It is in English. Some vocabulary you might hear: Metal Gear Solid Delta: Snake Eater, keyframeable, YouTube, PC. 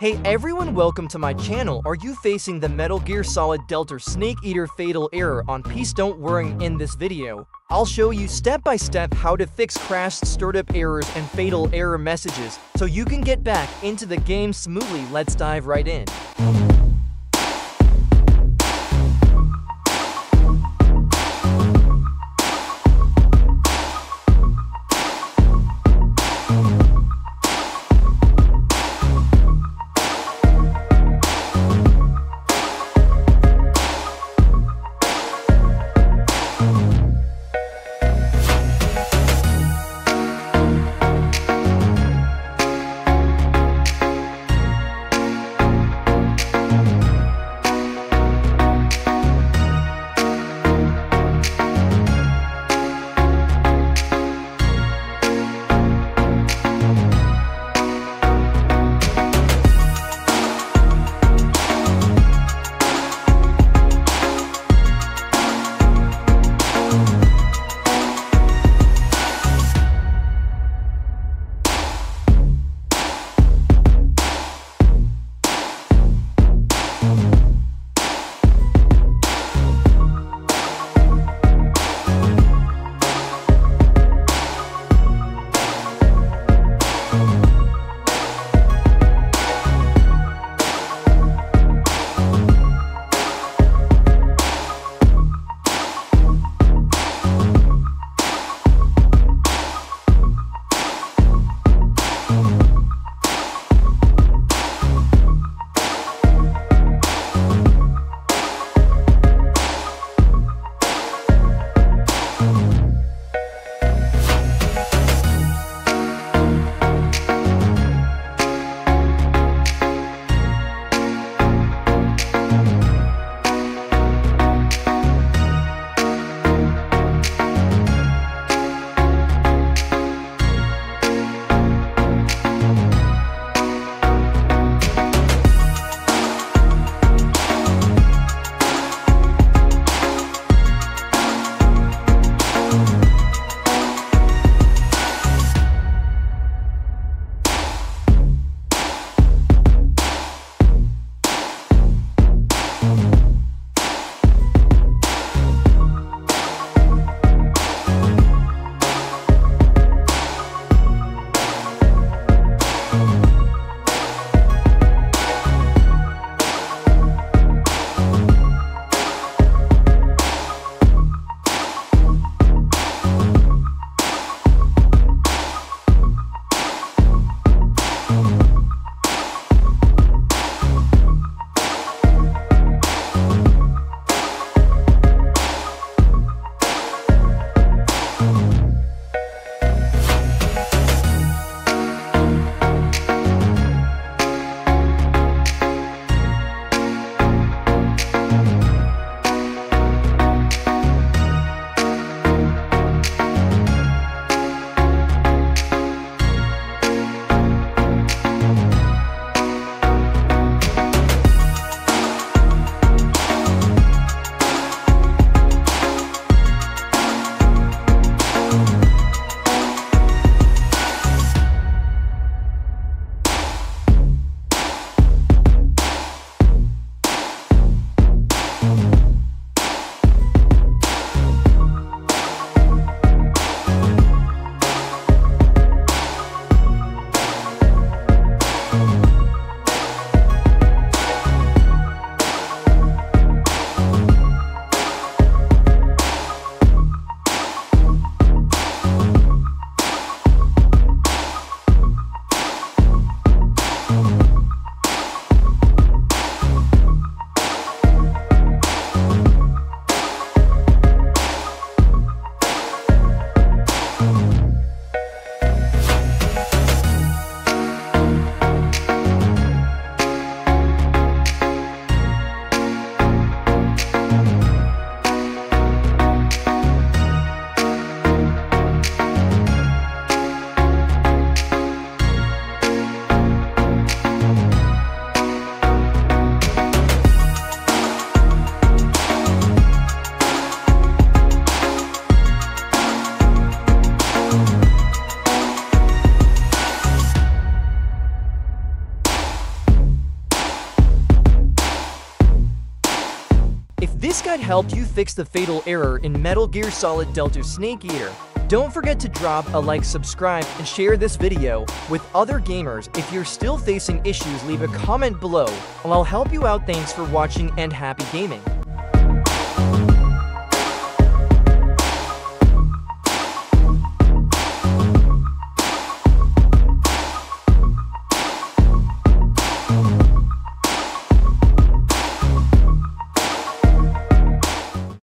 Hey everyone, welcome to my channel. Are you facing the Metal Gear Solid Delta Snake Eater fatal error on PC? Don't worry, in this video, I'll show you step by step how to fix crashed startup errors and fatal error messages so you can get back into the game smoothly. Let's dive right in. If this guide helped you fix the fatal error in Metal Gear Solid Delta: Snake Eater, don't forget to drop a like, subscribe, and share this video with other gamers. If you're still facing issues, leave a comment below, and I'll help you out. Thanks for watching and happy gaming.